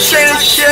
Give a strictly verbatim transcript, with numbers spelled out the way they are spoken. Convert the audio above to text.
change.